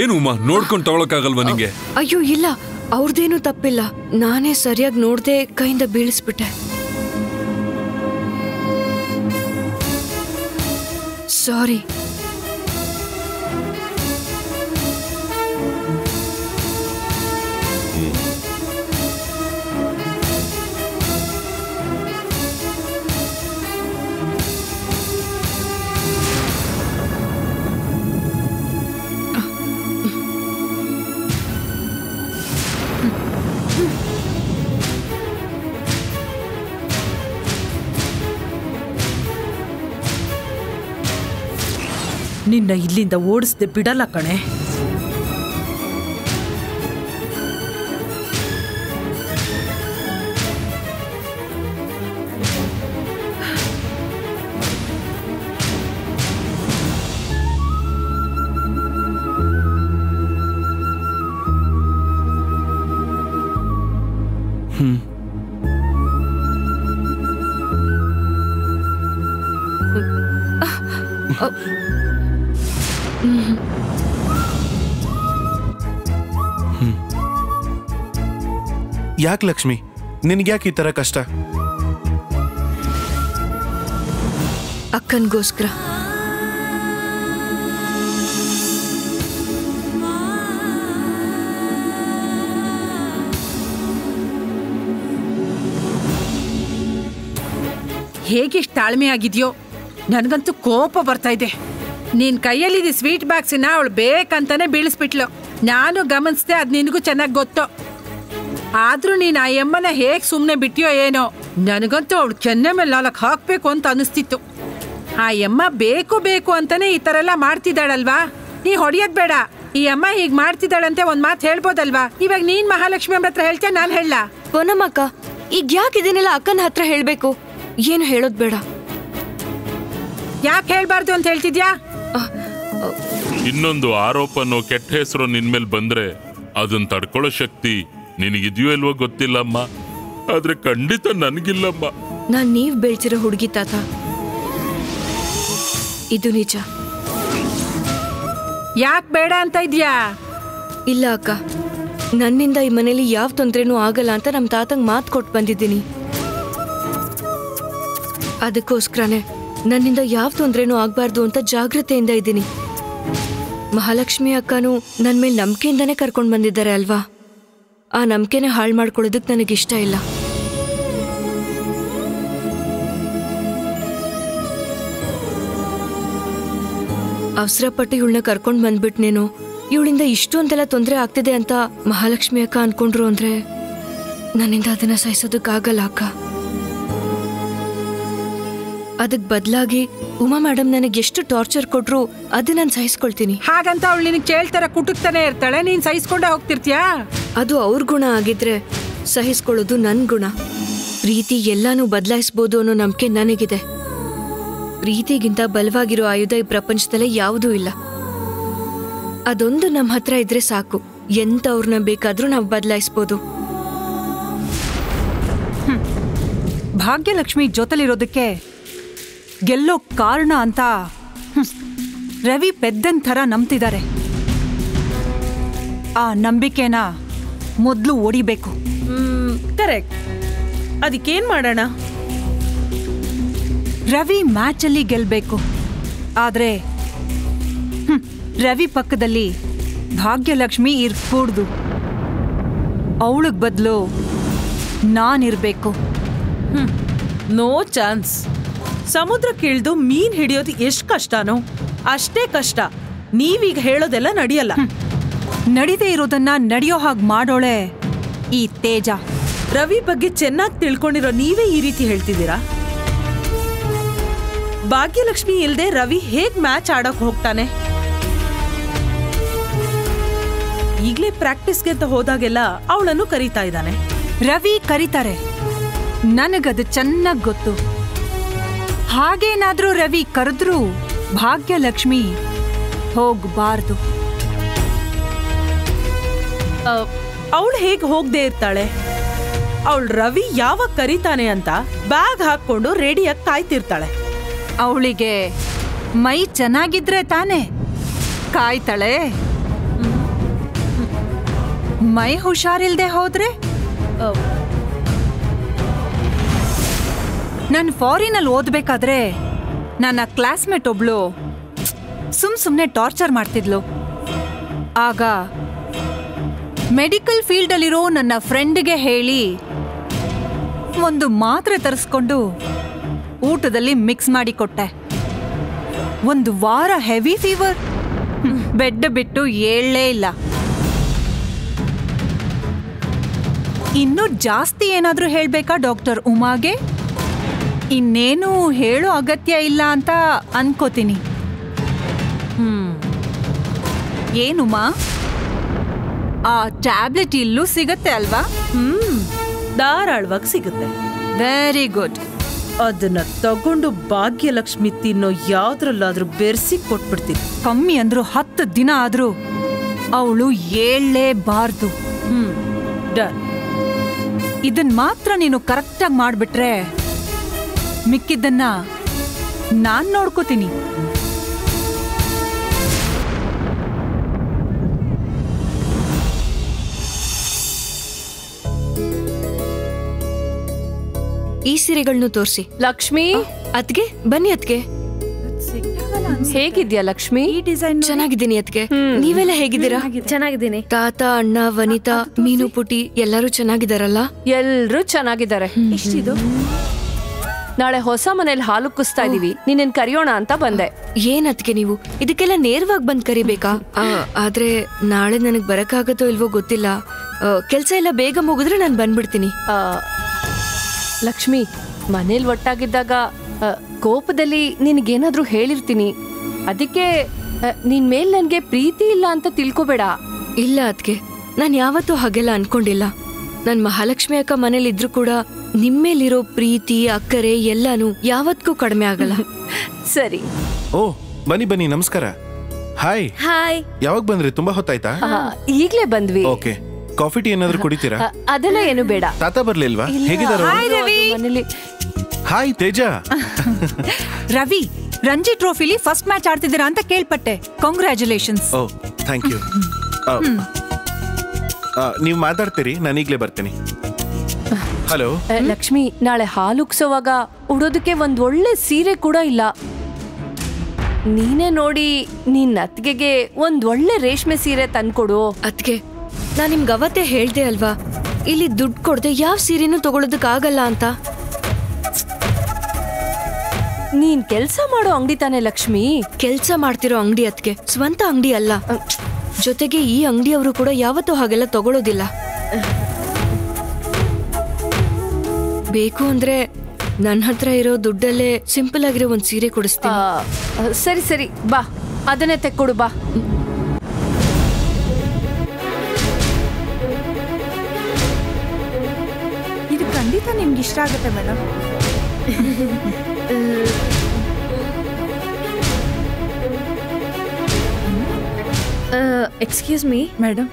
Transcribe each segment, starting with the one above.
ಏನುಮ್ಮ ನೋಡ್ಕೊಂಡು ತಗೊಳ್ಳಕಾಗಲ್ವಾ ನಿಮಗೆ? ಅಯ್ಯೋ ಇಲ್ಲ, ಅವರದೇನೂ ತಪ್ಪಿಲ್ಲ, ನಾನೇ ಸರಿಯಾಗಿ ನೋಡದೆ ಕೈಯಿಂದ ಬೀಳಿಸ್ಬಿಟ್ಟೆ. ಸಾರಿ. ನಿನ್ನ ಇಲ್ಲಿಂದ ಓಡಿಸದೆ ಬಿಡಲ್ಲ ಕಣೆ. ಯಾಕೆ ಲಕ್ಷ್ಮಿ, ನಿನಗೆ ಯಾಕೆ ಈ ತರ ಕಷ್ಟ? ಅಕ್ಕನಿಗೋಸ್ಕರ. ಹೇಗಿಷ್ಟು ತಾಳ್ಮೆ ಆಗಿದೆಯೋ, ನನಗಂತೂ ಕೋಪ ಬರ್ತಾ ಇದೆ. ನಿನ್ನ ಕೈಯಲ್ಲಿದ್ದ ಸ್ವೀಟ್ ಬಾಕ್ಸಿನ ಅವಳು ಬೇಕಂತಾನೆ ಬೀಳಿಸ್ಬಿಟ್ಲು. ನಾನು ಗಮನಿಸ್ದೆ, ಅದು ನಿನಗೂ ಚೆನ್ನಾಗಿ ಗೊತ್ತು. ಆದ್ರೂ ನೀನು ಆ ಎಮ್ಮನ ಹೇಗೆ ಸುಮ್ಮನೆ ಬಿಟ್ಟಿಯೋ ಏನೋ, ನನಗಂತೂ ಅವಳು ಚೆನ್ನ ಮೇಲೆ ನಾಲ್ಕು ಹಾಕಬೇಕು ಅಂತ ಅನಿಸ್ತಿತ್ತು. ಆ ಎಮ್ಮ ಬೇಕು ಬೇಕು ಅಂತಾನೆ ಈ ಥರ ಎಲ್ಲ ಮಾಡ್ತಿದ್ದಾಳಲ್ವಾ? ನೀ ಹೊಡೆಯೋದು ಬೇಡ, ಈ ಅಮ್ಮ ಹೀಗೆ ಮಾಡ್ತಿದ್ದಾಳಂತೆ ಒಂದು ಮಾತು ಹೇಳ್ಬೋದಲ್ವಾ? ಇವಾಗ ನೀನು ಮಹಾಲಕ್ಷ್ಮಿ ಅವ್ರ ಹತ್ರ ಹೇಳ್ತೇನೆ, ನಾನು ಹೇಳ ಪೊನಮ್ಮಕ್ಕ. ಈಗ ಯಾಕೆ ಇದನ್ನೆಲ್ಲ ಅಕ್ಕನ ಹತ್ರ ಹೇಳಬೇಕು? ಏನು ಹೇಳೋದು ಬೇಡ. ಯಾಕೆ ಹೇಳಬಾರ್ದು ಅಂತ ಹೇಳ್ತಿದ್ಯಾ? ಇನ್ನೊಂದು ಆರೋಪನೋ ಕೆಟ್ಟ ಹೆಸರು ನಿನ್ಮೇಲೆ ಬಂದರೆ ಅದನ್ನು ತಡ್ಕೊಳ್ಳೋ ಶಕ್ತಿ ನಿನಗಿದೆಯೋ ಇಲ್ವೋ ಗೊತ್ತಿಲ್ಲಮ್ಮ, ಆದ್ರೆ ಖಂಡಿತ ನನಗಿಲ್ಲಮ್ಮ. ನಾನು ನೀವು ಬೆಳೆಸಿರೋ ಹುಡುಗಿ ತಾತ, ಇದು ನಿಜ. ಯಾಕೆ ಬೇಡ ಅಂತ ಇದೆಯಾ? ಇಲ್ಲ ಅಕ್ಕ, ನನ್ನಿಂದ ಈ ಮನೇಲಿ ಯಾವ ತೊಂದರೆನೂ ಆಗಲ್ಲ ಅಂತ ನಮ್ಮ ತಾತಂಗೆ ಮಾತು ಕೊಟ್ಟು ಬಂದಿದ್ದೀನಿ. ಅದಕ್ಕೋಸ್ಕರನೇ ನನ್ನಿಂದ ಯಾವ ತೊಂದರೆನೂ ಆಗಬಾರ್ದು ಅಂತ ಜಾಗ್ರತೆಯಿಂದ ಇದ್ದೀನಿ. ಮಹಾಲಕ್ಷ್ಮಿ ಅಕ್ಕನೂ ನನ್ನ ಮೇಲೆ ನಂಬಿಕೆಯಿಂದಾನೇ ಕರ್ಕೊಂಡು ಬಂದಿದ್ದಾರೆ ಅಲ್ವಾ? ಆ ನಂಬಿಕೆನೇ ಹಾಳು ಮಾಡ್ಕೊಳ್ಳೋದಕ್ಕೆ ನನಗಿಷ್ಟ ಇಲ್ಲ. ಅವಸರ ಪಟ್ಟು ಇವಳನ್ನ ಕರ್ಕೊಂಡು ಬಂದ್ಬಿಟ್ನೇನೋ, ಇವಳಿಂದ ಇಷ್ಟು ಅಂತೆಲ್ಲ ತೊಂದರೆ ಆಗ್ತಿದೆ ಅಂತ ಮಹಾಲಕ್ಷ್ಮಿ ಅಕ್ಕ ಅನ್ಕೊಂಡ್ರು ಅಂದ್ರೆ ನನ್ನಿಂದ ಅದನ್ನ ಸಹಿಸೋದಕ್ಕಾಗಲ್ಲ ಅಕ್ಕ. ಅದಕ್ಕೆ ಬದಲಾಗಿ ಉಮಾ ಮೇಡಮ್ ನನಗೆ ಎಷ್ಟು ಟಾರ್ಚರ್ ಕೊಟ್ರು ಅದು ನಾನು ಸಹಿಸ್ಕೊಳ್ತೀನಿ. ಹಾಗಂತ ಅವಳು ನಿನಗೆ ಕೇಳ್ತಾರ ಕುಟುಕ್ತಾನೆ ಇರ್ತಾಳೆ, ನೀನು ಸಹಿಸ್ಕೊಂಡೆ ಹೋಗ್ತಿರ್ತೀಯಾ? ಅದು ಅವ್ರ ಗುಣ ಆಗಿದ್ರೆ ಸಹಿಸ್ಕೊಳ್ಳೋದು ನನ್ನ ಗುಣ. ಪ್ರೀತಿ ಎಲ್ಲಾನು ಬದಲಾಯಿಸ್ಬೋದು ಅನ್ನೋ ನಂಬಿಕೆ ನನಗಿದೆ. ಪ್ರೀತಿಗಿಂತ ಬಲವಾಗಿರೋ ಆಯುಧ ಈ ಪ್ರಪಂಚದಲ್ಲೇ ಯಾವುದೂ ಇಲ್ಲ. ಅದೊಂದು ನಮ್ಮ ಹತ್ರ ಇದ್ರೆ ಸಾಕು, ಎಂಥವ್ರನ್ನ ಬೇಕಾದರೂ ನಾವು ಬದಲಾಯಿಸ್ಬೋದು. ಭಾಗ್ಯಲಕ್ಷ್ಮಿ ಜೊತೆಲಿರೋದಕ್ಕೆ ಗೆಲ್ಲೋ ಕಾರಣ ಅಂತ ರವಿ ಪೆದ್ದನ್ ಥರ ನಂಬ್ತಿದ್ದಾರೆ. ಆ ನಂಬಿಕೆನ ಮೊದಲು ಓಡಿಬೇಕು. ಕರೆಕ್ಟ್. ಅದಕ್ಕೇನು ಮಾಡೋಣ? ರವಿ ಮ್ಯಾಚಲ್ಲಿ ಗೆಲ್ಲಬೇಕು. ಆದರೆ ರವಿ ಪಕ್ಕದಲ್ಲಿ ಭಾಗ್ಯಲಕ್ಷ್ಮಿ ಇರಕೂಡ್ದು, ಅವಳಿಗೆ ಬದಲು ನಾನಿರಬೇಕು. No chance. ಸಮುದ್ರಕ್ಕಿಳಿದು ಮೀನ್ ಹಿಡಿಯೋದು ಎಷ್ಟು ಕಷ್ಟನೋ ಅಷ್ಟೇ ಕಷ್ಟ. ನೀವೀಗ ಹೇಳೋದೆಲ್ಲ ನಡೆಯಲ್ಲ. ನಡೀದೇ ಇರೋದನ್ನ ನಡೆಯೋ ಹಾಗೆ ಮಾಡೋಳೆ ಈ ತೇಜ. ರವಿ ಬಗ್ಗೆ ಚೆನ್ನಾಗಿ ತಿಳ್ಕೊಂಡಿರೋ ನೀವೇ ಈ ರೀತಿ ಹೇಳ್ತಿದ್ದೀರಾ? ಭಾಗ್ಯಲಕ್ಷ್ಮಿ ಇಲ್ಲದೆ ರವಿ ಹೇಗೆ ಮ್ಯಾಚ್ ಆಡೋಕೆ ಹೋಗ್ತಾನೆ? ಈಗಲೇ ಪ್ರಾಕ್ಟೀಸ್ಗೆ ಅಂತ ಹೋದಾಗೆಲ್ಲ ಅವಳನ್ನು ಕರೀತಾ ಇದ್ದಾನೆ. ರವಿ ಕರೀತಾರೆ, ನನಗದು ಚೆನ್ನಾಗಿ ಗೊತ್ತು. ಹಾಗೇನಾದರೂ ರವಿ ಕರೆದ್ರೂ ಭಾಗ್ಯಲಕ್ಷ್ಮಿ ಹೋಗಬಾರ್ದು. ಅವಳು ಹೇಗೆ ಹೋಗದೆ ಇರ್ತಾಳೆ? ಅವಳು ರವಿ ಯಾವಾಗ ಕರೀತಾನೆ ಅಂತ ಬ್ಯಾಗ್ ಹಾಕ್ಕೊಂಡು ರೆಡಿಯಾಗಿ ಕಾಯ್ತಿರ್ತಾಳೆ. ಅವಳಿಗೆ ಮೈ ಚೆನ್ನಾಗಿದ್ರೆ ತಾನೇ ಕಾಯ್ತಾಳೆ. ಮೈ ಹುಷಾರಿಲ್ಲದೆ ಹೋದ್ರೆ ನಾನು ಫಾರಿನಲ್ಲಿ ಓದಬೇಕಾದ್ರೆ ನನ್ನ ಕ್ಲಾಸ್ಮೇಟ್ ಒಬ್ಳು ಸುಮ್ಮನೆ ಟಾರ್ಚರ್ ಮಾಡ್ತಿದ್ಲು. ಆಗ ಮೆಡಿಕಲ್ ಫೀಲ್ಡಲ್ಲಿರೋ ನನ್ನ ಫ್ರೆಂಡ್ಗೆ ಹೇಳಿ ಒಂದು ಮಾತ್ರೆ ತರಿಸ್ಕೊಂಡು ಊಟದಲ್ಲಿ ಮಿಕ್ಸ್ ಮಾಡಿ ಕೊಟ್ಟೆ. ಒಂದು ವಾರ ಹೆವಿ ಫೀವರ್, ಬೆಡ್ ಬಿಟ್ಟು ಏಳಲೇ ಇಲ್ಲ. ಇನ್ನೂ ಜಾಸ್ತಿ ಏನಾದರೂ ಹೇಳಬೇಕಾ ಡಾಕ್ಟರ್ ಉಮಾಗೆ? ಇನ್ನೇನು ಹೇಳೋ ಅಗತ್ಯ ಇಲ್ಲ ಅಂತ ಅನ್ಕೋತೀನಿ. ಏನುಮಾ, ಆ ಟ್ಯಾಬ್ಲೆಟ್ ಇಲ್ಲೂ ಸಿಗುತ್ತೆ ಅಲ್ವಾ? ಧಾರಾಳವಾಗಿ ಸಿಗುತ್ತೆ. Very good. ಅದನ್ನ ತಗೊಂಡು ಭಾಗ್ಯಲಕ್ಷ್ಮಿ ತಿನ್ನೋ ಯಾವ್ದ್ರಲ್ಲಾದ್ರೂ ಬೆರೆಸಿ ಕೊಟ್ಬಿಡ್ತೀನಿ. ಕಮ್ಮಿ ಅಂದ್ರೂ 10 ದಿನ ಆದ್ರೂ ಅವಳು ಏಳಲೇಬಾರ್ದು. ಡನ್. ಇದನ್ನ ಮಾತ್ರ ನೀನು ಕರೆಕ್ಟಾಗಿ ಮಾಡಿಬಿಟ್ರೆ ಮಿಕ್ಕಿದ್ದನ್ನ ನಾನು ನೋಡ್ಕೋತೀನಿ. ಈ ಸೀರೆಗಳನ್ನು ತೋರಿಸಿ ಲಕ್ಷ್ಮಿ. ಅದ್ಗೆ ಬನ್ನಿ. ಅದ್ಗೆ ಹೇಗಿದ್ಯಾ ಲಕ್ಷ್ಮಿ? ಚೆನ್ನಾಗಿದ್ದೀನಿ ಅದ್ಗೆ. ನೀವೆಲ್ಲ ಹೇಗಿದ್ದೀರಾ? ಚೆನ್ನಾಗಿದ್ದೀನಿ. ತಾತ, ಅಣ್ಣ, ವನಿತಾ, ಮೀನು, ಪುಟಿ ಎಲ್ಲರೂ ಚೆನ್ನಾಗಿದಾರಲ್ಲ? ಎಲ್ರು ಚೆನ್ನಾಗಿದ್ದಾರೆ. ಇಷ್ಟಿದು ನಾಳೆ ಹೊಸ ಮನೇಲಿ ಹಾಲು ಕುಸ್ತಾ ಇದೀವಿ, ನಿನ್ನ ಕರಿಯೋಣ ಅಂತ ಬಂದೆ. ಏನ್ ಅದ್ಗೆ ನೀವು ಇದಕ್ಕೆಲ್ಲ ನೇರವಾಗಿ ಬಂದ್ ಕರಿಬೇಕಾ? ಆದ್ರೆ ನಾಳೆ ನನಗ್ ಬರಕಾಗತ್ತೋ ಇಲ್ವೋ ಗೊತ್ತಿಲ್ಲ. ಕೆಲ್ಸ ಎಲ್ಲ ಬೇಗ ಮುಗಿದ್ರೆ ನಾನು ಬಂದ್ಬಿಡ್ತೀನಿ. ಲಕ್ಷ್ಮಿ, ಮನೇಲಿ ಒಟ್ಟಾಗಿದ್ದಾಗ ಕೋಪದಲ್ಲಿ ನಿನಗೇನಾದ್ರೂ ಹೇಳಿರ್ತೀನಿ, ಅದಕ್ಕೆ ನಿನ್ ಮೇಲೆ ನನಗೆ ಪ್ರೀತಿ ಇಲ್ಲ ಅಂತ ತಿಳ್ಕೊಬೇಡ. ಇಲ್ಲ ಅದ್ಕೆ, ನಾನು ಯಾವತ್ತೂ ಹಾಗೆಲ್ಲ ಅನ್ಕೊಂಡಿಲ್ಲ. ನನ್ನ ಮಹಾಲಕ್ಷ್ಮಿ ಅಕ್ಕ ಮನೇಲಿದ್ರು ಕೂಡ ನಿಮ್ಮೇಲಿರೋ ಪ್ರೀತಿ, ಅಕ್ಕರೆ ಎಲ್ಲಾನು ಯಾವತ್ತೂ ಕಡಿಮೆ ಆಗಲ್ಲ. ಸರಿ. ಓ ಬನ್ನಿ ಬನ್ನಿ, ನಮಸ್ಕಾರ. Hi hi. ಯಾವಾಗ ಬಂದ್ರಿ? ತುಂಬಾ ಹೊತ್ತಾಯ್ತಾ? ಈಗಲೇ ಬಂದ್ವಿ. ಓಕೆ, ಕಾಫಿ ಟೀ ಏನಾದ್ರೂ ಕುಡಿತೀರಾ? ಅದೆಲ್ಲ ಏನು ಬೇಡ. ತಾತ ಬರ್ಲಿಲ್ವಾ? ಹೇಗಿದ್ದಾರೆ? ಹಾಯ್ ತೇಜ. ರವಿ, ರಂಜಿ ಟ್ರೋಫಿಲಿ ಫಸ್ಟ್ ಮ್ಯಾಚ್ ಆಡ್ತಿದ್ದೀರಾ ಅಂತ ಕೇಳ್ಪಟ್ಟೆ. ಕಂಗ್ರಾಚುಲೇಷನ್ಸ್. ಓ ಥ್ಯಾಂಕ್ ಯು. ನೀವು ಮಾತಾಡ್ತೀರಿ, ನಾನು ಈಗಲೇ ಬರ್ತೀನಿ. ಹಲೋ ಲಕ್ಷ್ಮಿ, ನಾಳೆ ಹಾಲು ಉಕ್ಸೋವಾಗ ಉಡೋದಕ್ಕೆ ಒಂದು ಒಳ್ಳೆ ಸೀರೆ ಕೂಡ ಇಲ್ಲ. ನೀನೇ ನೋಡಿ ನಿನ್ನ ಅತ್ತಿಗೆಗೆ ಒಂದ್ ಒಳ್ಳೆ ರೇಷ್ಮೆ ಸೀರೆ ತಂದ್ಕೊಡು. ಅತ್ತಿಗೆ, ನಾನು ನಿಮ್ಗೆ ಅವತ್ತೇ ಹೇಳ್ದೆ ಅಲ್ವಾ, ಇಲ್ಲಿ ದುಡ್ಡು ಕೊಡದೆ ಯಾವ ಸೀರೆನೂ ತಗೊಳ್ಳೋದಕ್ಕಾಗಲ್ಲ ಅಂತ. ನೀನ್ ಕೆಲಸ ಮಾಡೋ ಅಂಗಡಿ ತಾನೆ ಲಕ್ಷ್ಮಿ? ಕೆಲಸ ಮಾಡ್ತಿರೋ ಅಂಗಡಿ ಅದಕ್ಕೆ, ಸ್ವಂತ ಅಂಗಡಿ ಅಲ್ಲ. ಜೊತೆಗೆ ಈ ಅಂಗಡಿಯವರು ಕೂಡ ಯಾವತ್ತೂ ಹಾಗೆಲ್ಲ ತಗೊಳ್ಳೋದಿಲ್ಲ. ಬೇಕು ಅಂದ್ರೆ ನನ್ನ ಹತ್ರ ಇರೋ ದುಡ್ಡಲ್ಲೇ ಸಿಂಪಲ್ ಆಗಿರೋ ಒಂದು ಸೀರೆ ಕೊಡಿಸ್ತೀನಿ. ಸರಿ ಸರಿ ಬಾ, ಅದನ್ನೇ ತೆಕ್ಕೊಡು ಬಾ. ನಿಮ್ಗೆ ಇಷ್ಟ ಆಗುತ್ತೆ madam. Excuse me madam,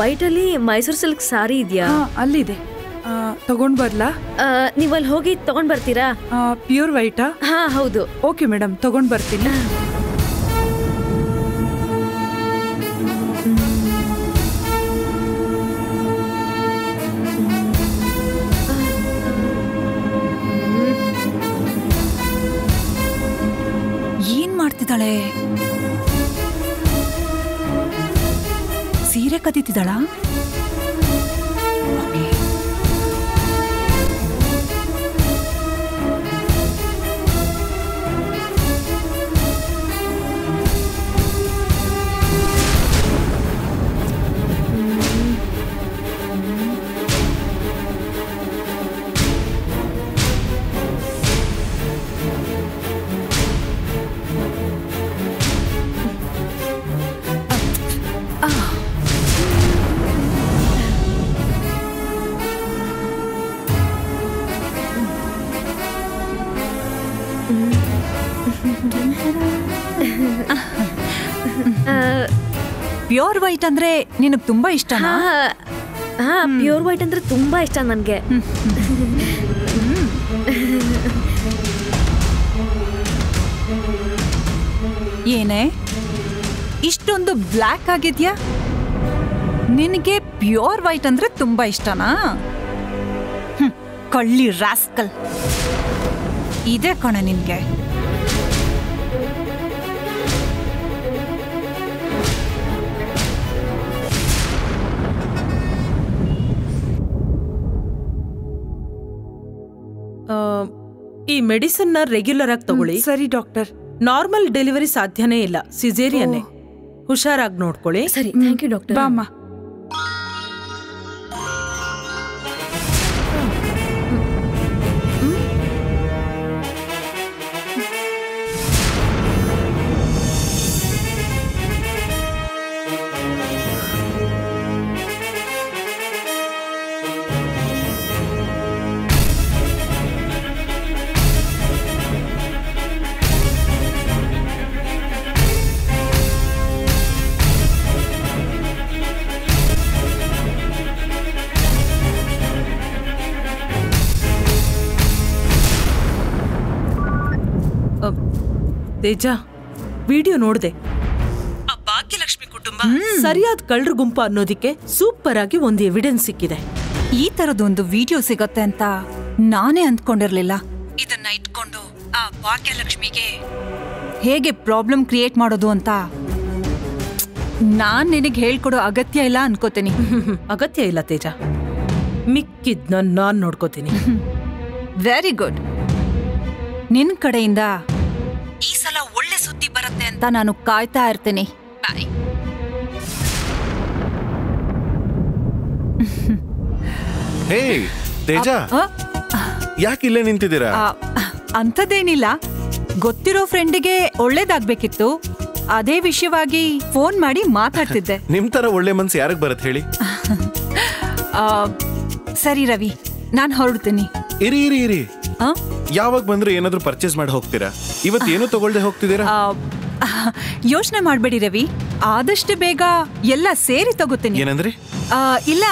white ಅಲ್ಲಿ ಮೈಸೂರು ಸಿಲ್ಕ್ ಸಾರಿ ಇದೆಯಾ? ಅಲ್ಲಿದೆ, ತಗೊಂಡ್ ಬರ್ಲಾ? ನೀವು ಅಲ್ಲಿ ಹೋಗಿ ತಗೊಂಡ್ ಬರ್ತೀರಾ? ಪ್ಯೂರ್ ವೈಟಾ? ಹಾ ಹೌದು. ಓಕೆ ಮೇಡಮ್, ತಗೊಂಡ್ ಬರ್ತೀನಿ. ಸೀರೆ ಕದೀತಿದ್ದಾಳ. ಪ್ಯೂರ್ ವೈಟ್ ಅಂದ್ರೆ ನಿನಗೆ ತುಂಬಾ ಇಷ್ಟ? ಹಾ, ಪ್ಯೂರ್ ವೈಟ್ ಅಂದ್ರೆ ತುಂಬಾ ಇಷ್ಟ ನನಗೆ. ಏನೇ ಇಷ್ಟೊಂದು ಬ್ಲ್ಯಾಕ್ ಆಗಿದ್ಯಾ? ನಿನಗೆ प्योर वाइट अंद्रे तुम्बा इष्टना कल्ली रास्कल इदे कण निनगे ಈ ಮೆಡಿಸಿನ್ ರೆಗ್ಯುಲರ್ ಆಗಿ ತಗೊಳ್ಳಿ ಸರಿ ಡಾಕ್ಟರ್ ನಾರ್ಮಲ್ ಡೆಲಿವರಿ ಸಾಧ್ಯನೇ ಇಲ್ಲ ಸಿಜೇರಿಯನ್ ಹುಷಾರಾಗಿ ನೋಡ್ಕೊಳ್ಳಿ ಸರಿ ಥ್ಯಾಂಕ್ ಯು ಡಾಕ್ಟರ್ ಬಾಮ್ಮ तेजा वीडियो नोड़े भाग्यलक्ष्मी कुटुंब सरियाद कल्र गुंप ಅನ್ನೋದಕ್ಕೆ ಸೂಪರ್ ಆಗಿ ಒಂದು ಎವಿಡೆನ್ಸ್ ಸಿಕ್ಕಿದೆ ಈ ತರದೊಂದು ವಿಡಿಯೋ ಸಿಗುತ್ತೆ ಅಂತ ನಾನೇ ಅಂದ್ಕೊಂಡಿರಲಿಲ್ಲ ಇದನ್ನ ಇಟ್ಕೊಂಡು ಆ ಭಾಗ್ಯಲಕ್ಷ್ಮಿಗೆ ಹೇಗೆ ಪ್ರಾಬ್ಲಮ್ ಕ್ರಿಯೇಟ್ ಮಾಡೋದು ಅಂತ ನಾನು ನಿನಗೆ ಹೇಳಿಕೊಡೋ ಅಗತ್ಯ ಇಲ್ಲ ಅನ್ಕೋತೀನಿ ಅಗತ್ಯ ಇಲ್ಲ ತೇಜಾ ಮಿಕ್ಕಿದ್ನ ನಾನು ನೋಡ್ಕೋತೀನಿ ವೆರಿ ಗುಡ್ ನಿನ್ನ ಕಡೆಯಿಂದ ಈ ಸಲ ಒಳ್ಳೆ ಸುದ್ದಿ ಬರುತ್ತೆ ಅಂತ ನಾನು ಕಾಯ್ತಾ ಇರ್ತೀನಿ ಬಾಯ್ ಹೇ ತೇಜಾ ಯಾಕೆ ಇಲ್ಲೇ ನಿಂತಿದ್ದೀರಾ ಅಂತದೇನಿಲ್ಲ ಗೊತ್ತಿರೋ ಫ್ರೆಂಡಿಗೆ ಒಳ್ಳೇದಾಗಬೇಕಿತ್ತು ಅದೇ ವಿಷಯವಾಗಿ ಫೋನ್ ಮಾಡಿ ಮಾತಾಡ್ತಿದ್ದೆ ನಿಮ್ಮ ತರ ಒಳ್ಳೆ ಮನಸ್ಸು ಯಾರಿಗೆ ಬರುತ್ತೆ ಹೇಳಿ ಸರಿ ರವಿ ನಾನು ಹೊರಡ್ತೀನಿ ಇರಿ ಇರಿ ಇರಿ ಯಾವಾಗ ಬಂದ್ರೆ ಏನಾದರೂ ಪರ್ಚೇಸ್ ಮಾಡಿ ಹೋಗ್ತೀರಾ ಇವತ್ತು ಏನು ತಗೊಳ್ಳದೆ ಹೋಗ್ತಿದ್ದೀರಾ ಯೋಚನೆ ಮಾಡಬೇಡಿ ರವಿ ಆದಷ್ಟು ಬೇಗ ಎಲ್ಲ ಸೇರಿ ತಗೊಳ್ತೀನಿ ಏನಂದ್ರೆ ಇಲ್ಲ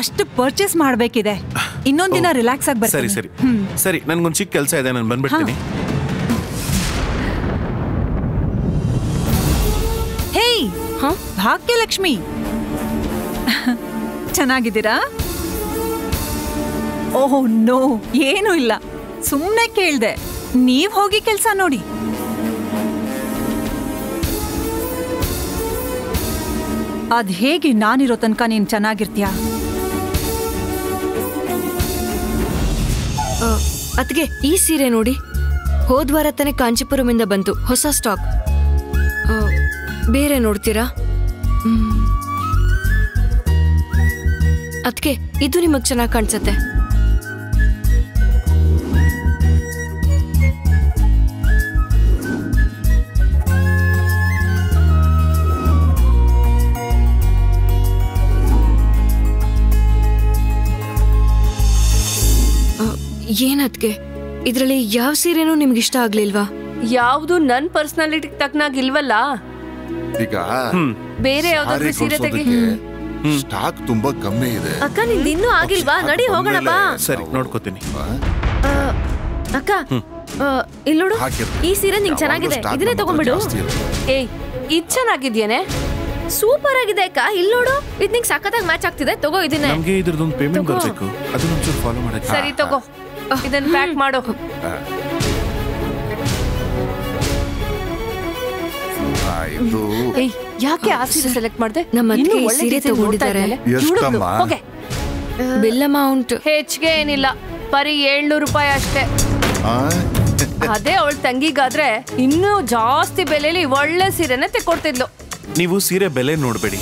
ಅಷ್ಟು ಪರ್ಚೇಸ್ ಮಾಡಬೇಕಿದೆ ಇನ್ನೊಂದು ದಿನ ರಿಲ್ಯಾಕ್ಸ್ ಆಗಿ ಬರ್ತೀನಿ ಸರಿ ಸರಿ ಸರಿ ನನಗೊಂದು ಚಿಕ್ಕ ಕೆಲಸ ಇದೆ ನಾನು ಬಂದ್ಬಿಡ್ತೀನಿ ಹೇ ಭಾಗ್ಯಲಕ್ಷ್ಮಿ ಚೆನ್ನಾಗಿದ್ದೀರಾ ಓಹ್ ನೋ ಏನು ಇಲ್ಲ ಸುಮ್ಮನೆ ಕೇಳ್ದೆ ನೀವು ಹೋಗಿ ಕೆಲಸ ನೋಡಿ ಅದು ಹೇಗೆ ನಾನಿರೋ ತನಕ ನೀನು ಚೆನ್ನಾಗಿರ್ತೀಯ ಅದಕ್ಕೆ ಈ ಸೀರೆ ನೋಡಿ ಹೋದ್ವಾರ ತಾನೇ ಕಾಂಚೀಪುರಮಿಂದ ಬಂತು ಹೊಸ ಸ್ಟಾಕ್ ಬೇರೆ ನೋಡ್ತೀರಾ ಅದಕ್ಕೆ ಇದು ನಿಮಗೆ ಚೆನ್ನಾಗಿ ಕಾಣಿಸುತ್ತೆ ಏನದಕ್ಕೆ ಇದರಲ್ಲಿ ಯಾವ ಸೀರೆನೂ ನಿಮಗೆ ಇಷ್ಟ ಆಗಲಿಲ್ವಾ ಯಾವುದು ನನ್ನ ಪರ್ಸನಾಲಿಟಿಗೆ ತಕ್ಕನಾಗಿ ಇಲ್ವಲ್ಲ ಈಗ ಬೇರೆ ಯಾವುದಾದ್ರೂ ಸೀರೆ ತಗೆ ಸ್ಟಾಕ್ ತುಂಬಾ ಕಮ್ಮಿ ಇದೆ ಅಕ್ಕ ನಿಂದ ಇನ್ನೂ ಆಗಿಲ್ವಾ ನಡಿ ಹೋಗೋಣ ಬಾ ಸರಿ ನೋಡ್ಕೊತೀನಿ ಅಕ್ಕ ಇಲ್ಲಿ ನೋಡು ಈ ಸೀರೆ ನಿಮಗೆ ಚೆನ್ನಾಗಿದೆ ಇದನ್ನೇ ತಗೊಂಡ್ಬಿಡು ಏಯ್ ಇದು ಚೆನ್ನಾಗಿದೆಯೇನೇ ಸೂಪರ್ ಆಗಿದೆ ಅಕ್ಕ ಇಲ್ಲಿ ನೋಡು ಇದು ನಿಮಗೆ ಸಕ್ಕತ್ತಾಗಿ ಮ್ಯಾಚ್ ಆಗ್ತಿದೆ ತಗೋ ಇದನ್ನ ನಮಗೆ ಇದರದೊಂದು ಪೇಮೆಂಟ್ ಬರಬೇಕು ಅದನ್ನ ಒಂಚೂರು ಫಾಲೋ ಮಾಡಕ್ಕೆ ಸರಿ ತಗೋ ಇದನ್ನ ಪ್ಯಾಕ್ ಮಾಡೋ ಇದು ಏಯ್ ಯಾಕೆ ಆ ಸೀರೆ ಸೆಲೆಕ್ಟ್ ಮಾಡ್ದೆ ನಮ್ಮಕ್ಕೆ ಈ ಸೀರೆ ತಗೊಂಡಿದ್ದಾರೆ ಎಷ್ಟಮ್ಮ ಓಕೆ ಬಿಲ್ ಅಮೌಂಟ್ ಹೆಚ್ಚಿಗೆ ಏನಿಲ್ಲ ಪರಿ 700 ರೂಪಾಯಿ ಅಷ್ಟೇ ಅದೇ ಅವಳ ತಂಗಿಗಾದ್ರೆ ಇನ್ನೂ ಜಾಸ್ತಿ ಬೆಲೆಯಲ್ಲಿ ಒಳ್ಳೆ ಸೀರೆನೇ ತೆಕ್ಕೊಡ್ತಿದ್ಲು ನೀವು ಸೀರೆ ಬೆಲೆ ನೋಡಬೇಡಿ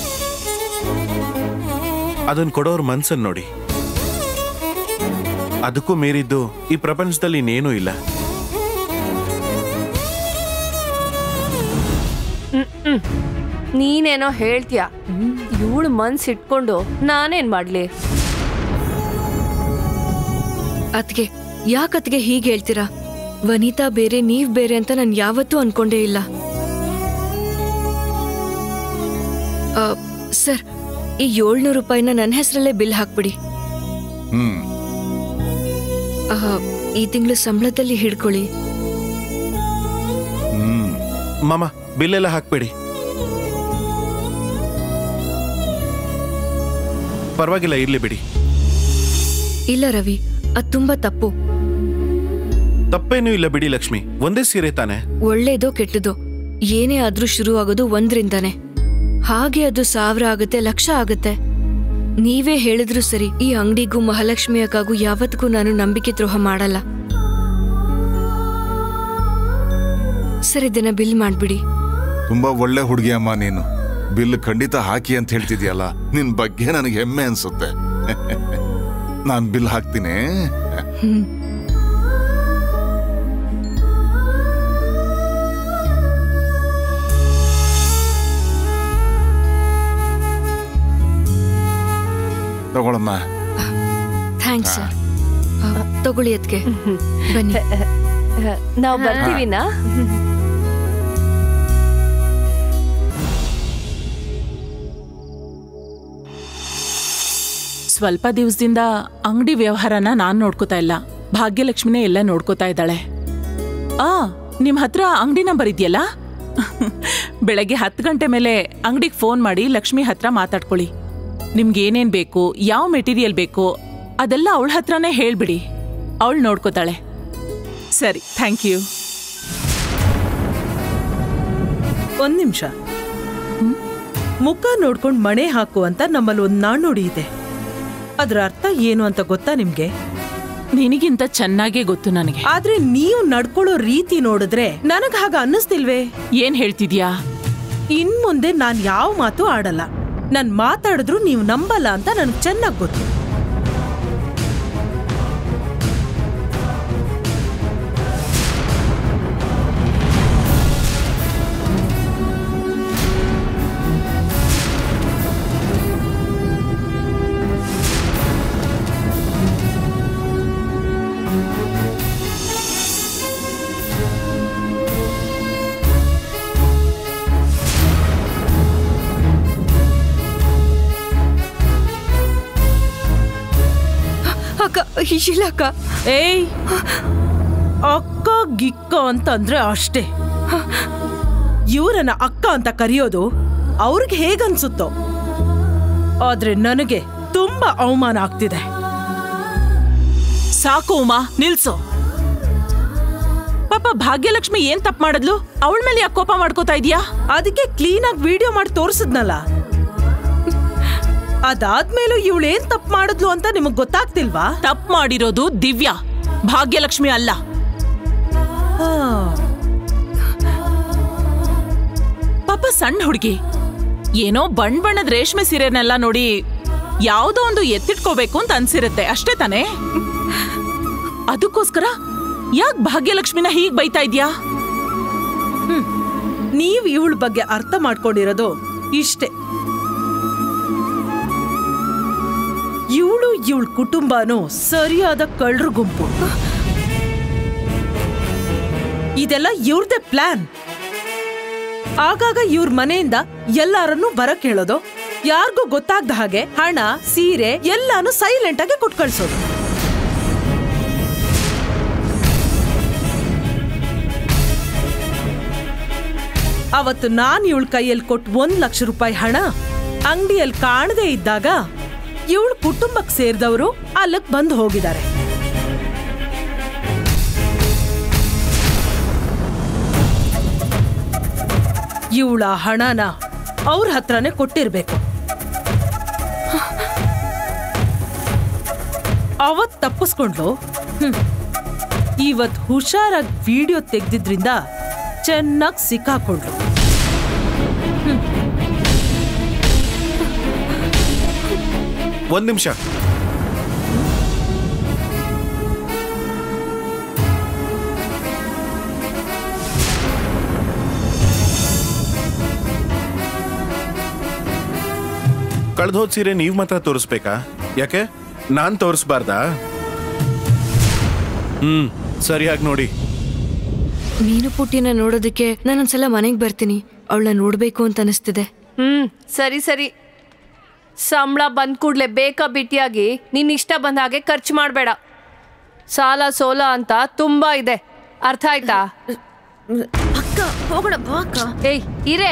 ಅದನ್ನ ಕೊಡೋರ ಮನಸ್ಸನ್ನು ನೋಡಿ ಅದಕ್ಕೂ ಮೀರಿದ್ದು ಈ ಪ್ರಪಂಚದಲ್ಲಿ ಇನ್ನೇನೂ ಇಲ್ಲ ನೀನೇನೋ ಹೇಳ್ತೀಯ ಇವಳು ಮನ್ಸು ಇಟ್ಕೊಂಡು ನಾನೇನ್ ಮಾಡ್ಲಿ ಅತ್ಗೆ ಯಾಕತ್ಗೆ ಹೀಗೆ ಹೇಳ್ತೀರಾ ವನಿತಾ ಬೇರೆ ನೀವ್ ಬೇರೆ ಅಂತ ನಾನು ಯಾವತ್ತೂ ಅನ್ಕೊಂಡೇ ಇಲ್ಲ ಸರ್ ಈ 700 ರೂಪಾಯಿನ ನನ್ನ ಹೆಸರಲ್ಲೇ ಬಿಲ್ ಹಾಕ್ಬಿಡಿ ಈ ತಿಂಗಳು ಸಂಬಳದಲ್ಲಿ ಹಿಡ್ಕೊಳ್ಳಿ ಮಾಮ ಬಿಲ್ ಎಲ್ಲ ಹಾಕ್ಬಿಡಿ ಪರವಾಗಿಲ್ಲ ಇರ್ಲಿ ಬಿಡಿ. ಇಲ್ಲ ರವಿ, ಅದು ತುಂಬಾ ತಪ್ಪು. ತಪ್ಪೇನೂ ಇಲ್ಲ ಬಿಡಿ ಲಕ್ಷ್ಮಿ, ಒಂದೇ ಸೀರೆ ತಾನೆ. ಒಳ್ಳೇದೋ ಕೆಟ್ಟದೋ ಏನೇ ಆದ್ರೂ ಶುರುವಾಗೋದು ಒಂದ್ರಿಂದಾನೆ. ಹಾಗೆ ಅದು ಸಾವಿರ ಆಗುತ್ತೆ, ಲಕ್ಷ ಆಗುತ್ತೆ. ನೀವೇ ಹೇಳಿದ್ರು ಸರಿ, ಈ ಅಂಗಡಿಗೂ ಮಹಾಲಕ್ಷ್ಮಿಯಕಾಗೂ ಯಾವತ್ತಿಗೂ ನಾನು ನಂಬಿಕೆ ದ್ರೋಹ ಮಾಡಲ್ಲ. ಸರಿ, ದಿನ ಬಿಲ್ ಮಾಡ್ಬಿಡಿ. ತುಂಬಾ ಒಳ್ಳೆ ಹುಡುಗಿಯಮ್ಮ ನೀನು. ಬಿಲ್ ಖಂಡಿತ ಹಾಕಿ ಅಂತ ಹೇಳ್ತಿದ್ಯಲ್ಲ, ನಿನ್ ಬಗ್ಗೆ ನನಗೆ ಹೆಮ್ಮೆ ಅನ್ಸುತ್ತೆ. ನಾನು ಬಿಲ್ ಹಾಕ್ತೀನಿ. ತಗೊಳಮ್ಮ. Thanks sir. ತಗೊಳ್ಳಿ, ಅದಕ್ಕೆ ಬನ್ನಿ. ನಾವು ಬರ್ತೀವಿನಾ? ಸ್ವಲ್ಪ ದಿವಸದಿಂದ ಅಂಗಡಿ ವ್ಯವಹಾರನ ನಾನು ನೋಡ್ಕೋತಾ ಇಲ್ಲ, ಭಾಗ್ಯಲಕ್ಷ್ಮಿನೇ ಎಲ್ಲ ನೋಡ್ಕೋತಾ ಇದ್ದಾಳೆ. ಆ, ನಿಮ್ಮ ಹತ್ರ ಅಂಗಡಿ ನಂಬರ್ ಇದೆಯಲ್ಲ? ಬೆಳಗ್ಗೆ 10 ಗಂಟೆ ಮೇಲೆ ಅಂಗಡಿಗೆ ಫೋನ್ ಮಾಡಿ ಲಕ್ಷ್ಮಿ ಹತ್ರ ಮಾತಾಡ್ಕೊಳ್ಳಿ. ನಿಮ್ಗೆ ಏನೇನ್ ಬೇಕು, ಯಾವ ಮೆಟೀರಿಯಲ್ ಬೇಕು ಅದೆಲ್ಲ ಅವಳ ಹತ್ರನೇ ಹೇಳ್ಬಿಡಿ, ಅವಳು ನೋಡ್ಕೋತಾಳೆ. ಸರಿ, ಥ್ಯಾಂಕ್ ಯು. ಒಂದ್ ನಿಮಿಷ, ಮುಖ ನೋಡ್ಕೊಂಡು ಮಣೆ ಹಾಕು ಅಂತ ನಮ್ಮಲ್ಲಿ ಒಂದು ನಾಣ್ಣುಡಿ ಇದೆ. ಅದರ ಅರ್ಥ ಏನು ಅಂತ ಗೊತ್ತಾ ನಿಮ್ಗೆ? ನಿನಗಿಂತ ಚೆನ್ನಾಗೇ ಗೊತ್ತು ನನಗೆ. ಆದ್ರೆ ನೀವು ನಡ್ಕೊಳ್ಳೋ ರೀತಿ ನೋಡಿದ್ರೆ ನನಗ್ ಹಾಗ ಅನ್ನಿಸ್ತಿಲ್ವೇ? ಏನ್ ಹೇಳ್ತಿದ್ಯಾ? ಇನ್ ಮುಂದೆ ನಾನ್ ಯಾವ ಮಾತು ಆಡಲ್ಲ. ನಾನು ಮಾತಾಡಿದ್ರು ನೀವು ನಂಬಲ್ಲ ಅಂತ ನನಗೆ ಚೆನ್ನಾಗಿ ಗೊತ್ತು. ಅಕ್ಕ ಏಯ್, ಅಕ್ಕ ಗಿಕ್ಕ ಅಂತಂದ್ರೆ ಅಷ್ಟೇ. ಇವರನ್ನ ಅಕ್ಕ ಅಂತ ಕರೆಯೋದು ಅವ್ರಿಗೆ ಹೇಗನ್ಸುತ್ತೋ. ಆದ್ರೆ ನನಗೆ ತುಂಬಾ ಅವಮಾನ ಆಗ್ತಿದೆ. ಸಾಕು ಉಮಾ, ನಿಲ್ಸು. ಪಾಪ ಭಾಗ್ಯಲಕ್ಷ್ಮಿ ಏನ್ ತಪ್ಪು ಮಾಡಿದ್ಲು? ಅವಳ ಮೇಲೆ ಯಾಕೆ ಕೋಪ ಮಾಡ್ಕೋತಾ ಇದೀಯಾ? ಅದಕ್ಕೆ ಕ್ಲೀನ್ ಆಗಿ ವಿಡಿಯೋ ಮಾಡಿ ತೋರಿಸಿದ್ನಲ್ಲ, ಅದಾದ್ಮೇಲೂ ಇವಳೇನ್ ತಪ್ಪು ಮಾಡಿದ್ಲು ಅಂತ ನಿಮಗ್ ಗೊತ್ತಾಗ್ತಿಲ್ವಾ? ತಪ್ಪು ಮಾಡಿರೋದು ದಿವ್ಯಾ, ಭಾಗ್ಯಲಕ್ಷ್ಮಿ ಅಲ್ಲ. ಪಾಪ ಸಣ್ಣ ಹುಡುಗಿ ಏನೋ ಬಣ್ಣ ಬಣ್ಣದ ರೇಷ್ಮೆ ಸೀರೆನೆಲ್ಲ ನೋಡಿ ಯಾವುದೋ ಒಂದು ಎತ್ತಿಟ್ಕೋಬೇಕು ಅಂತ ಅನ್ಸಿರುತ್ತೆ, ಅಷ್ಟೇ ತಾನೇ? ಅದಕ್ಕೋಸ್ಕರ ಯಾಕೆ ಭಾಗ್ಯಲಕ್ಷ್ಮಿನ ಹೀಗ್ ಬೈತಾ ಇದ್ಯಾ? ನೀವ್ ಇವಳ ಬಗ್ಗೆ ಅರ್ಥ ಮಾಡ್ಕೊಂಡಿರೋದು ಇಷ್ಟೇ. ಇವಳು ಇವಳ ಕುಟುಂಬನೂ ಸರಿಯಾದ ಕಳ್ಳರ ಗುಂಪು. ಇದೆಲ್ಲ ಇವ್ರದೇ ಪ್ಲಾನ್. ಆಗಾಗ ಇವ್ರ ಮನೆಯಿಂದ ಎಲ್ಲಾರನ್ನೂ ಬರಕ್ ಹೇಳೋದು, ಯಾರಿಗೂ ಗೊತ್ತಾಗ್ದ ಹಾಗೆ ಹಣ, ಸೀರೆ ಎಲ್ಲಾನು ಸೈಲೆಂಟ್ ಆಗಿ ಕೊಟ್ಟು ಕಳ್ಸೋದು. ಅವತ್ತು ನಾನು ಇವಳ ಕೈಯಲ್ಲಿ ಕೊಟ್ಟು 1,00,000 ರೂಪಾಯಿ ಹಣ ಅಂಗಡಿಯಲ್ಲಿ ಕಾಣದೇ ಇದ್ದಾಗ ಇವಳ ಕುಟುಂಬಕ್ಕೆ ಸೇರಿದವರು ಅಲ್ಲಕ್ಕೆ ಬಂದು ಹೋಗಿದ್ದಾರೆ. ಇವಳ ಹಣನ ಅವ್ರ ಹತ್ರನೇ ಕೊಟ್ಟಿರ್ಬೇಕು. ಅವತ್ ತಪ್ಪಿಸ್ಕೊಂಡ್ಲು. ಇವತ್ ಹುಷಾರಾಗಿ ವಿಡಿಯೋ ತೆಗೆದಿದ್ರಿಂದ ಚೆನ್ನಾಗಿ ಸಿಕ್ಕಾಕೊಂಡ್ಲು. ಒಂದ್ ನಿಮಿಷ, ಕಳೆದೋದ್ ಸೀರೆ ನೀವ್ ಮಾತ್ರ ತೋರಿಸ್ಬೇಕಾ? ಯಾಕೆ ನಾನ್ ತೋರಿಸ್ಬಾರ್ದಾ? ಸರಿಯಾಗಿ ನೋಡಿ. ನೀನು ಪುಟ್ಟಿನ ನೋಡೋದಕ್ಕೆ ನಾನೊಂದ್ಸಲ ಮನೆಗೆ ಬರ್ತೀನಿ, ಅವಳನ್ನ ನೋಡ್ಬೇಕು ಅಂತ ಅನಿಸ್ತಿದೆ. ಸರಿ ಸರಿ, ಸಂಬಳ ಬಂದ ಕೂಡಲೇ ಬೇಕಾ ಬಿಟ್ಟಿಯಾಗಿ ನಿನ್ನ ಇಷ್ಟ ಬಂದ ಹಾಗೆ ಖರ್ಚು ಮಾಡಬೇಡ. ಸಾಲ ಸೋಲ ಅಂತ ತುಂಬಾ ಇದೆ, ಅರ್ಥ ಆಯ್ತಾ? ಏಯ್ ಇರೇ,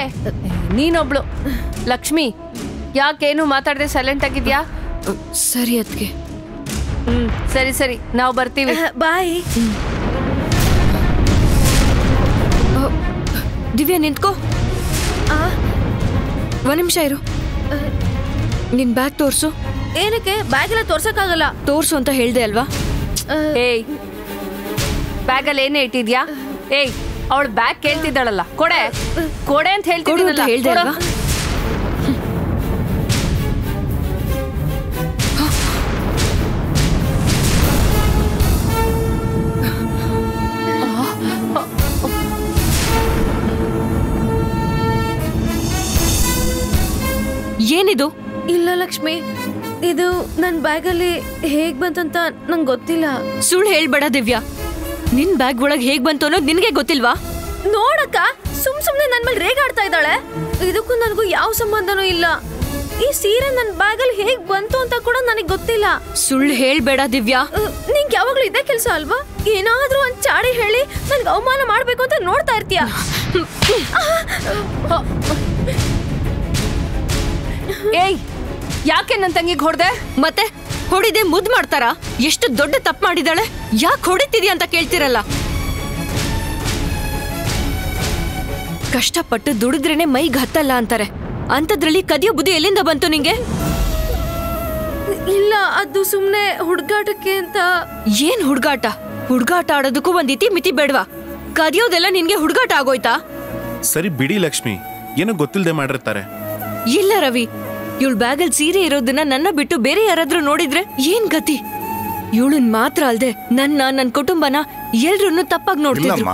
ನೀನೊಬ್ಳು ಲಕ್ಷ್ಮಿ, ಯಾಕೇನು ಮಾತಾಡದೆ ಸೈಲೆಂಟ್ ಆಗಿದ್ಯಾ? सरी अदे सरी सरी ना बर्तीवी बाय दिव्या निंत्को ಒಂದು ನಿಮಿಷ ಇರು ನಿನ್ ಬ್ಯಾಗ್ ತೋರ್ಸು ಏನಕ್ಕೆ ಬ್ಯಾಗ್ ಎಲ್ಲ ತೋರ್ಸಕ್ಕಾಗಲ್ಲ ತೋರ್ಸು ಅಂತ ಹೇಳ್ದೆ ಅಲ್ವಾ ಏಯ್ ಬ್ಯಾಗ್ ಅಲ್ಲಿ ಏನೇ ಇಟ್ಟಿದ್ಯಾ ಏಯ್ ಅವಳು ಬ್ಯಾಗ್ ಕೇಳ್ತಿದ್ದಾಳಲ್ಲ ಕೊಡೆ ಕೊಡೆ ಅಂತ ಹೇಳ್ತಿದ್ದೀನಲ್ಲ ಹೇಳ್ದೆ ಅಲ್ವಾ ಏನಿದು ಇಲ್ಲ ಲಕ್ಷ್ಮಿ ಇದು ನನ್ನ ಬ್ಯಾಗ್ ಅಲ್ಲಿ ಹೇಗ್ ಬಂತಂತ ನನಗೆ ಗೊತ್ತಿಲ್ಲ ಸುಳ್ಳು ಹೇಳಬೇಡ ದಿವ್ಯಾ ನಿನ್ ಬ್ಯಾಗ್ ಒಳಗೆ ಹೇಗ್ ಬಂತು ಅನ್ನೋದು ನಿನಗೆ ಗೊತ್ತಿಲ್ವಾ ನೋಡಕ್ಕ ಸುಮ್ಮನೆ ನನ್ನ ಮೇಲೆ ರೇಗಾಡ್ತಾ ಇದ್ದಾಳೆ ಇದಕ್ಕೂ ನನಗೂ ಯಾವ ಸಂಬಂಧನೂ ಇಲ್ಲ ಈ ಸೀರೆ ನನ್ನ ಬ್ಯಾಗ್ ಅಲ್ಲಿ ಹೇಗ್ ಬಂತು ಅಂತ ಕೂಡ ನನಗೆ ಗೊತ್ತಿಲ್ಲ ಸುಳ್ಳು ಹೇಳಬೇಡ ದಿವ್ಯಾ ನಿಂಗೆ ಯಾವಾಗಲೂ ಇದೇ ಕೆಲಸ ಅಲ್ವಾ ಏನಾದರೂ ಒಂದು ಚಾಡಿ ಹೇಳಿ ನನಗೆ ಅವಮಾನ ಮಾಡಬೇಕು ಅಂತ ನೋಡ್ತಾ ಇರ್ತೀಯಾ ಯಾಕೆ ನನ್ನ ತಂಗಿಗೆ ಹೊಡೆದೆ ಮತ್ತೆ ಹೊಡಿದೆ ಮುದ್ದು ಮಾಡ್ತಾರಾ ಎಷ್ಟು ದೊಡ್ಡ ತಪ್ಪು ಮಾಡಿದಾಳೆ ಯಾಕೆ ಹೊಡಿತಿದ್ಯಾ ಅಂತ ಕೇಳ್ತಿರಲ್ಲ ಕಷ್ಟಪಟ್ಟು ದುಡಿದ್ರೇನೆ ಮೈಗೆ ಹತ್ತಲ್ಲ ಅಂತಾರೆ ಅಂತದ್ರಲ್ಲಿ ಕದಿಯೋ ಬುದ್ಧಿ ಎಲ್ಲಿಂದ ಬಂತು ನಿಂಗೆ ಇಲ್ಲ ಅದು ಸುಮ್ಮನೆ ಹುಡುಗಾಟಕ್ಕೆ ಅಂತ ಏನು ಹುಡುಗಾಟ ಹುಡುಗಾಟ ಆಡೋದಕ್ಕೂ ಒಂದು ಇತಿ ಮಿತಿ ಬೇಡವಾ ಕದಿಯೋದೆಲ್ಲ ನಿನಗೆ ಹುಡುಗಾಟ ಆಗೋಯ್ತಾ ಸರಿ ಬಿಡಿ ಲಕ್ಷ್ಮಿ ಏನು ಗೊತ್ತಿಲ್ಲದೆ ಮಾಡಿರ್ತಾರೆ ಇಲ್ಲ ರವಿ ಇವಳು ಬ್ಯಾಗಲ್ ಸೀರೆ ಇರೋದನ್ನ ನನ್ನ ಬಿಟ್ಟು ಬೇರೆ ಯಾರಾದ್ರೂ ನೋಡಿದ್ರೆ ಏನ್ ಗತಿ ಇವಳನ್ ಮಾತ್ರ ಅಲ್ಲದೆ ನನ್ನ ಕುಟುಂಬನ ಎಲ್ರನ್ನೂ ತಪ್ಪಾಗಿ ನೋಡ್ತಿದ್ರು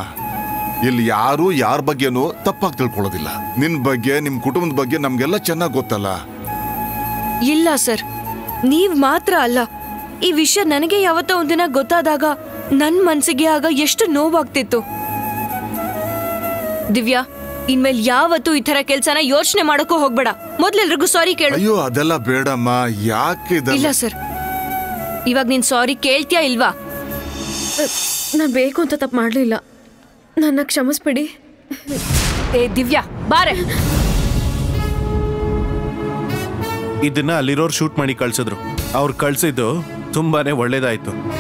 ಇಲ್ಲಿ ಯಾರು ಯಾರ ಬಗ್ಗೆನೂ ತಪ್ಪಾಗಿ ತಿಳ್ಕೊಳ್ಳೋದಿಲ್ಲ ನಿನ್ ಬಗ್ಗೆ ನಿಮ್ ಕುಟುಂಬದ ಬಗ್ಗೆ ನಮ್ಗೆಲ್ಲ ಚೆನ್ನಾಗಿ ಗೊತ್ತಲ್ಲ ಇಲ್ಲ ಸರ್ ನೀವ್ ಮಾತ್ರ ಅಲ್ಲ ಈ ವಿಷಯ ನನಗೆ ಯಾವತ್ತೋ ಒಂದಿನ ಗೊತ್ತಾದಾಗ ನನ್ ಮನ್ಸಿಗೆ ಆಗ ಎಷ್ಟು ನೋವಾಗ್ತಿತ್ತು ದಿವ್ಯಾ ಇನ್ಮೇಲೆ ಯಾವತ್ತೂ ಈ ತರ ಕೆಲಸನ ಯೋಚನೆ ಮಾಡೋಕೆ ಹೋಗ್ಬೇಡ ಮೊದಲೆಲ್ಲರಿಗೂ ಸಾರಿ ಕೇಳು ಅಯ್ಯೋ ಅದೆಲ್ಲ ಬೇಡಮ್ಮ ಯಾಕೆ ಇದೆಲ್ಲ ಇಲ್ಲ ಸರ್ ಇವಾಗ ನೀನು ಸಾರಿ ಕೇಳ್ತೀಯಾ ಇಲ್ವಾ ನಾನು ಬೇಕು ಅಂತ ತಪ್ಪು ಮಾಡಲಿಲ್ಲ ನನ್ನ ಕ್ಷಮಿಸ್ಬಿಡಿ ಏ ದಿವ್ಯಾ ಬಾರೆ ಇದನ್ನ ಅಲ್ಲಿರೋರು ಶೂಟ್ ಮಾಡಿ ಕಳ್ಸಿದ್ರು ಅವ್ರು ಕಳ್ಸಿದ್ದು ತುಂಬಾನೇ ಒಳ್ಳೇದಾಯ್ತು